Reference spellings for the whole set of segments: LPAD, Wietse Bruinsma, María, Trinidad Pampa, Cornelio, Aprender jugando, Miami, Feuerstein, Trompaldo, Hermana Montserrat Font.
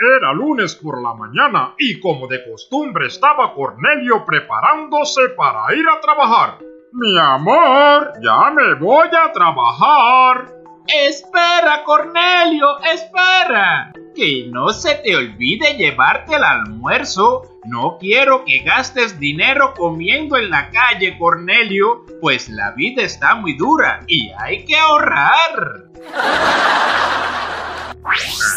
Era lunes por la mañana y como de costumbre estaba Cornelio preparándose para ir a trabajar. Mi amor, ya me voy a trabajar. Espera, Cornelio, espera. Que no se te olvide llevarte el almuerzo. No quiero que gastes dinero comiendo en la calle, Cornelio, pues la vida está muy dura y hay que ahorrar.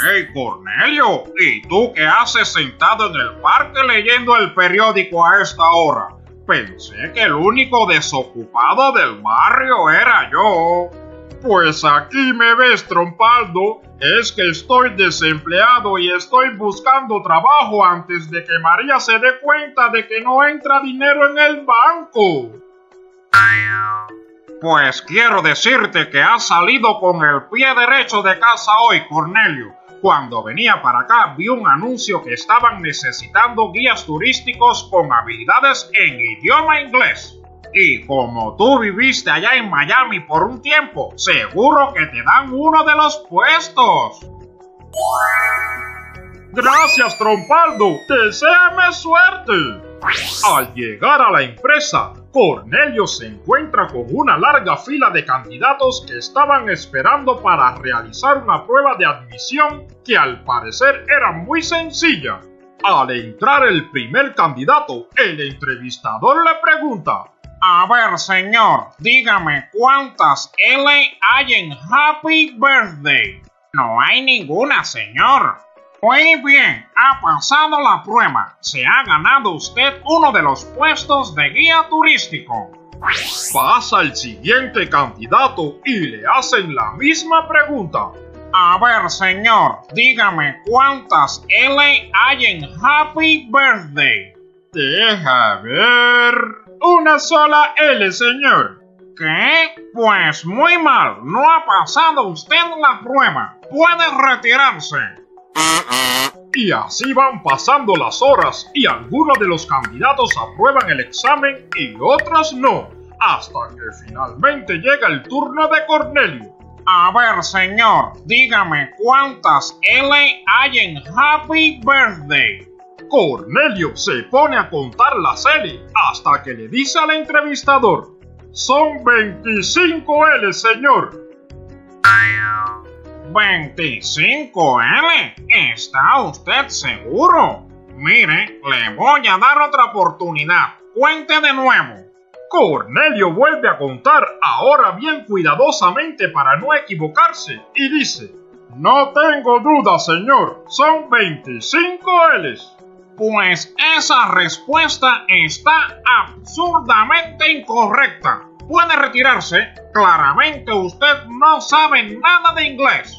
¡Hey, Cornelio! ¿Y tú qué haces sentado en el parque leyendo el periódico a esta hora? Pensé que el único desocupado del barrio era yo. Pues aquí me ves, Trompaldo. Es que estoy desempleado y estoy buscando trabajo antes de que María se dé cuenta de que no entra dinero en el banco. Pues quiero decirte que has salido con el pie derecho de casa hoy, Cornelio. Cuando venía para acá vi un anuncio que estaban necesitando guías turísticos con habilidades en idioma inglés. Y como tú viviste allá en Miami por un tiempo, seguro que te dan uno de los puestos. Gracias, Trompaldo. Deséame suerte. Al llegar a la empresa, Cornelio se encuentra con una larga fila de candidatos que estaban esperando para realizar una prueba de admisión que al parecer era muy sencilla. Al entrar el primer candidato, el entrevistador le pregunta: a ver, señor, dígame cuántas L hay en Happy Birthday. No hay ninguna, señor. Muy bien, ha pasado la prueba. Se ha ganado usted uno de los puestos de guía turístico. Pasa el siguiente candidato y le hacen la misma pregunta. A ver, señor, dígame cuántas L hay en Happy Birthday. Deja ver. Una sola L, señor. ¿Qué? Pues muy mal. No ha pasado usted la prueba. Puede retirarse. Y así van pasando las horas y algunos de los candidatos aprueban el examen y otros no. Hasta que finalmente llega el turno de Cornelio. A ver, señor, dígame cuántas L hay en Happy Birthday. Cornelio se pone a contar las L hasta que le dice al entrevistador: son 25 L, señor. ¿25 L? ¿Está usted seguro? Mire, le voy a dar otra oportunidad. Cuente de nuevo. Cornelio vuelve a contar, ahora bien cuidadosamente para no equivocarse, y dice: no tengo duda, señor. Son 25 L's. Pues esa respuesta está absurdamente incorrecta. Puede retirarse. Claramente usted no sabe nada de inglés.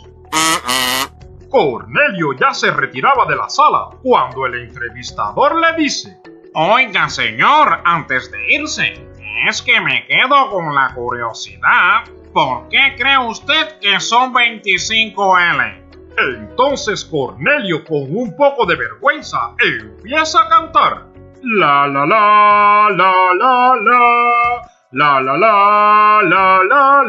Cornelio ya se retiraba de la sala cuando el entrevistador le dice: oiga, señor, antes de irse, es que me quedo con la curiosidad. ¿Por qué cree usted que son 25 L? Entonces Cornelio, con un poco de vergüenza, empieza a cantar: la la la, la la la, la la la, la la la, la